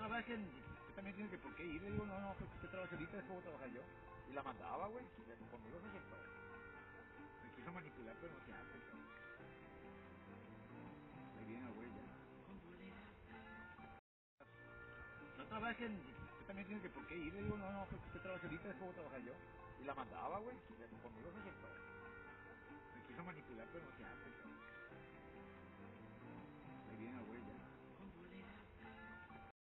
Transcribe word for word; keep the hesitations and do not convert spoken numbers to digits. trabajen, usted también tiene que por qué ir. Le digo, no, no, porque usted trabaja ahorita, después voy a trabajar yo. Y la mandaba, güey, conmigo se soltó. Me quiso manipular, pero no se hace. Ahí viene la huella. No trabajen, usted también tiene que por qué ir. Le digo, no, no, porque usted trabaja ahorita, después voy a trabajar yo. Y la mandaba, güey, conmigo se soltó. Me quiso manipular, pero no se hace.